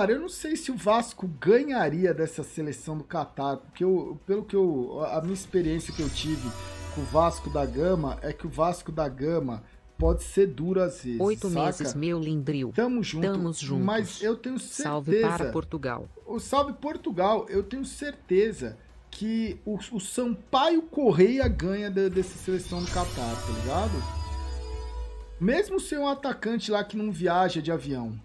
Cara, eu não sei se o Vasco ganharia dessa seleção do Qatar, porque a minha experiência que eu tive com o Vasco da Gama é que o Vasco da Gama pode ser duro às vezes. 8 meses, meu limbril. Tamo junto. Mas eu tenho certeza. Salve para Portugal. O salve Portugal, eu tenho certeza que o Sampaio Correia ganha dessa seleção do Qatar, tá ligado? Mesmo ser um atacante lá que não viaja de avião.